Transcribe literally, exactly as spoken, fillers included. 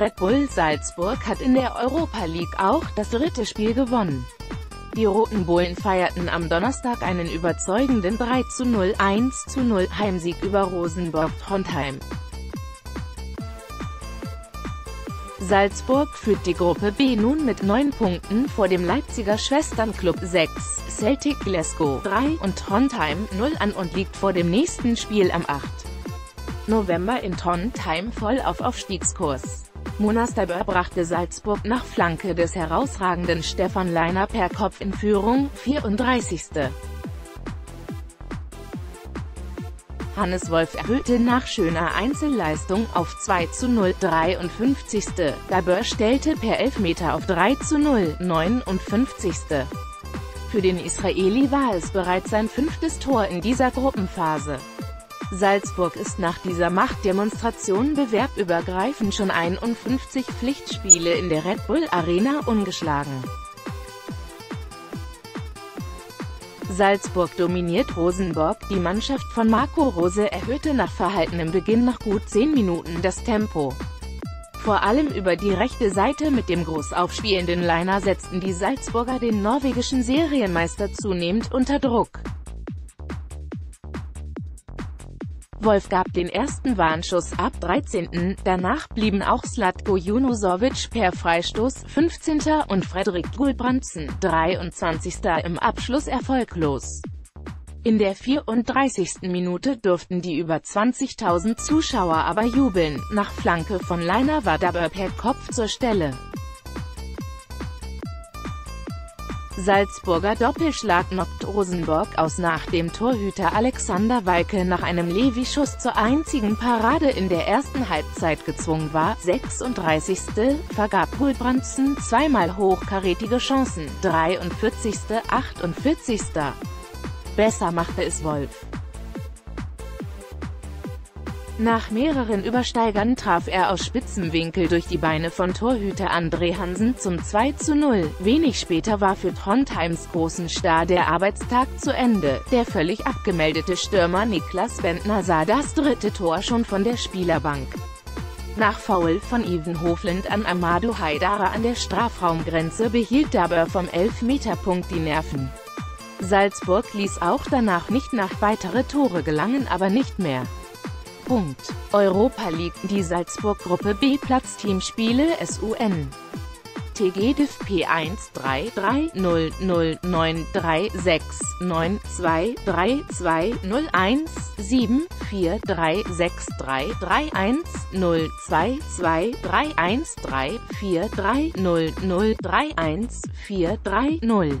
Red Bull Salzburg hat in der Europa League auch das dritte Spiel gewonnen. Die Roten Bullen feierten am Donnerstag einen überzeugenden drei zu null, eins zu null Heimsieg über Rosenborg Trondheim. Salzburg führt die Gruppe B nun mit neun Punkten vor dem Leipziger Schwesternclub sechs, Celtic Glasgow drei und Trondheim null an und liegt vor dem nächsten Spiel am achten November in Trondheim voll auf Aufstiegskurs. Munas Dabbur brachte Salzburg nach Flanke des herausragenden Stefan Lainer per Kopf in Führung, vierunddreißigsten Hannes Wolf erhöhte nach schöner Einzelleistung auf zwei zu null, dreiundfünfzigsten Dabbur stellte per Elfmeter auf drei zu null, neunundfünfzigsten Für den Israeli war es bereits sein fünftes Tor in dieser Gruppenphase. Salzburg ist nach dieser Machtdemonstration bewerbübergreifend schon einundfünfzig Pflichtspiele in der Red Bull Arena ungeschlagen. Salzburg dominiert Rosenborg, die Mannschaft von Marco Rose erhöhte nach verhaltenem Beginn nach gut zehn Minuten das Tempo. Vor allem über die rechte Seite mit dem großaufspielenden Lainer setzten die Salzburger den norwegischen Serienmeister zunehmend unter Druck. Wolf gab den ersten Warnschuss ab dreizehnten Danach blieben auch Zlatko Junuzović per Freistoß, fünfzehnten und Fredrik Gulbrandsen, dreiundzwanzigsten im Abschluss erfolglos. In der vierunddreißigsten Minute durften die über zwanzigtausend Zuschauer aber jubeln, nach Flanke von Lainer war Dabbur per Kopf zur Stelle. Salzburger Doppelschlag knockt Rosenborg aus. Nach dem Torhüter Alexander Weike nach einem Levi-Schuss zur einzigen Parade in der ersten Halbzeit gezwungen war, sechsunddreißigsten vergab Gulbrandsen zweimal hochkarätige Chancen, dreiundvierzigsten achtundvierzigsten Besser machte es Wolf. Nach mehreren Übersteigern traf er aus Spitzenwinkel durch die Beine von Torhüter André Hansen zum zwei zu null. Wenig später war für Trondheims großen Star der Arbeitstag zu Ende. Der völlig abgemeldete Stürmer Niklas Bendtner sah das dritte Tor schon von der Spielerbank. Nach Foul von Iven Hoflind an Amadou Haidara an der Strafraumgrenze behielt Dabbur vom Elfmeterpunkt die Nerven. Salzburg ließ auch danach nicht nach, weitere Tore gelangen aber nicht mehr. Punkt. Europa League, die Salzburg Gruppe B Platz Teamspiele S U N T G D F P eins drei drei null null neun drei sechs neun zwei drei zwei null eins sieben vier drei sechs drei drei eins null zwei zwei drei eins drei vier drei null null drei eins vier drei null